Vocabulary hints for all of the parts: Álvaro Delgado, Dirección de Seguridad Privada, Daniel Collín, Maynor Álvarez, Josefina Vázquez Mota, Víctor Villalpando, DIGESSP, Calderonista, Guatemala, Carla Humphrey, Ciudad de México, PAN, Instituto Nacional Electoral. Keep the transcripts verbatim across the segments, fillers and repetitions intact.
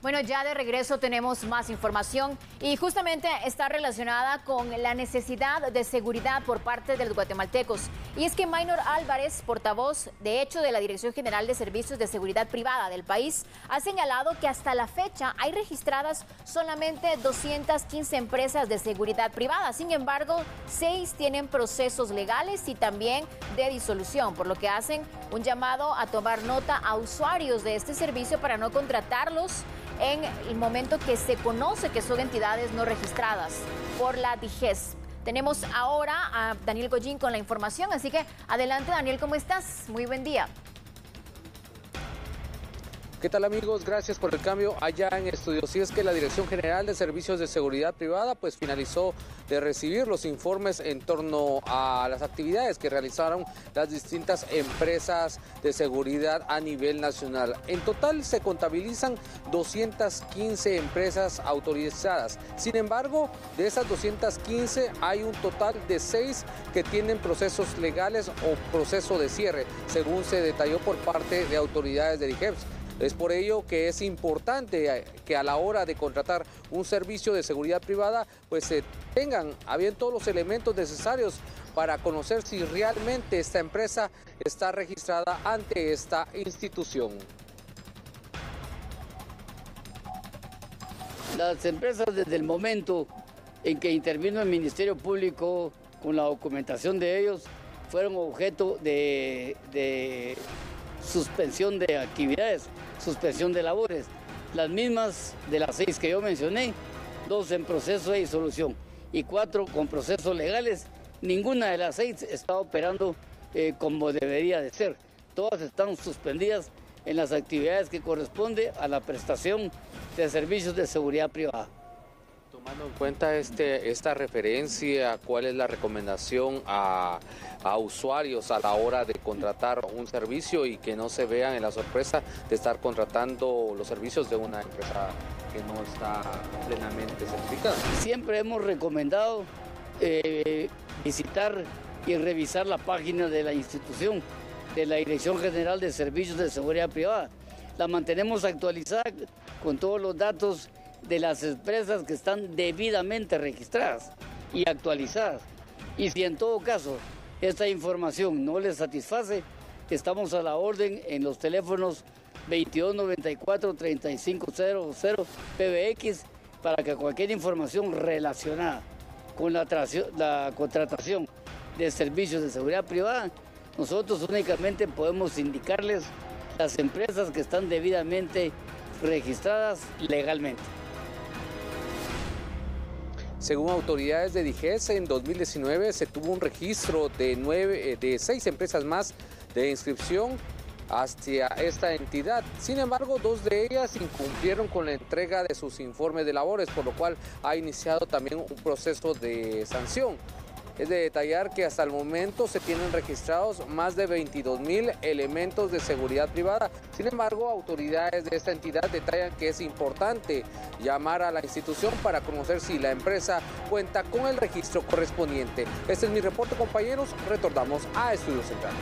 Bueno, ya de regreso tenemos más información y justamente está relacionada con la necesidad de seguridad por parte de los guatemaltecos. Y es que Maynor Álvarez, portavoz de hecho de la Dirección General de Servicios de Seguridad Privada del país, ha señalado que hasta la fecha hay registradas solamente doscientas quince empresas de seguridad privada. Sin embargo, seis tienen procesos legales y también de disolución, por lo que hacen un llamado a tomar nota a usuarios de este servicio para no contratarlos en el momento que se conoce que son entidades no registradas por la DIGESSP. Tenemos ahora a Daniel Collín con la información, así que adelante Daniel, ¿cómo estás? Muy buen día. ¿Qué tal amigos? Gracias por el cambio allá en estudios. Y es que la Dirección General de Servicios de Seguridad Privada pues finalizó de recibir los informes en torno a las actividades que realizaron las distintas empresas de seguridad a nivel nacional. En total se contabilizan doscientas quince empresas autorizadas. Sin embargo, de esas doscientas quince hay un total de seis que tienen procesos legales o proceso de cierre, según se detalló por parte de autoridades de DIGESSP. Es por ello que es importante que a la hora de contratar un servicio de seguridad privada, pues se tengan a bien todos los elementos necesarios para conocer si realmente esta empresa está registrada ante esta institución. Las empresas desde el momento en que intervino el Ministerio Público con la documentación de ellos, fueron objeto de... de... suspensión de actividades, suspensión de labores. Las mismas de las seis que yo mencioné, dos en proceso de disolución y cuatro con procesos legales, ninguna de las seis está operando eh, como debería de ser. Todas están suspendidas en las actividades que corresponde a la prestación de servicios de seguridad privada. Tomando en cuenta este, esta referencia, ¿cuál es la recomendación a, a usuarios a la hora de contratar un servicio y que no se vean en la sorpresa de estar contratando los servicios de una empresa que no está plenamente certificada? Siempre hemos recomendado eh, visitar y revisar la página de la institución, de la Dirección General de Servicios de Seguridad Privada. La mantenemos actualizada con todos los datos de las empresas que están debidamente registradas y actualizadas. Y si en todo caso esta información no les satisface, estamos a la orden en los teléfonos veintidós noventa y cuatro, treinta y cinco cero cero P B X para que cualquier información relacionada con la, la contratación de servicios de seguridad privada, nosotros únicamente podemos indicarles las empresas que están debidamente registradas legalmente. Según autoridades de DIGESSP, en dos mil diecinueve se tuvo un registro de, nueve, de seis empresas más de inscripción hacia esta entidad. Sin embargo, dos de ellas incumplieron con la entrega de sus informes de labores, por lo cual ha iniciado también un proceso de sanción. Es de detallar que hasta el momento se tienen registrados más de veintidós mil elementos de seguridad privada. Sin embargo, autoridades de esta entidad detallan que es importante llamar a la institución para conocer si la empresa cuenta con el registro correspondiente. Este es mi reporte, compañeros. Retornamos a Estudios Centrales.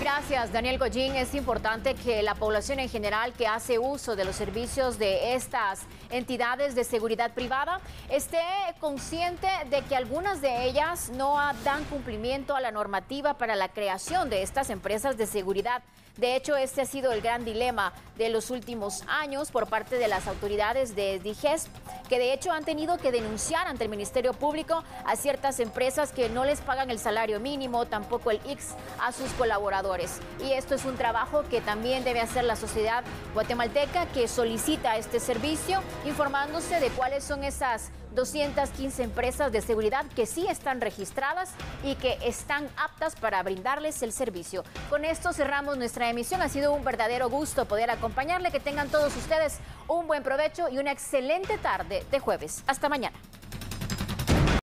Gracias, Daniel Collín. Es importante que la población en general que hace uso de los servicios de estas entidades de seguridad privada esté consciente de que algunas de ellas no dan cumplimiento a la normativa para la creación de estas empresas de seguridad. De hecho, este ha sido el gran dilema de los últimos años por parte de las autoridades de DIGESSP, que de hecho han tenido que denunciar ante el Ministerio Público a ciertas empresas que no les pagan el salario mínimo, tampoco el I X S S a sus colaboradores. Y esto es un trabajo que también debe hacer la sociedad guatemalteca que solicita este servicio, informándose de cuáles son esas doscientas quince empresas de seguridad que sí están registradas y que están aptas para brindarles el servicio. Con esto cerramos nuestra emisión. Ha sido un verdadero gusto poder acompañarle. Que tengan todos ustedes un buen provecho y una excelente tarde de jueves. Hasta mañana.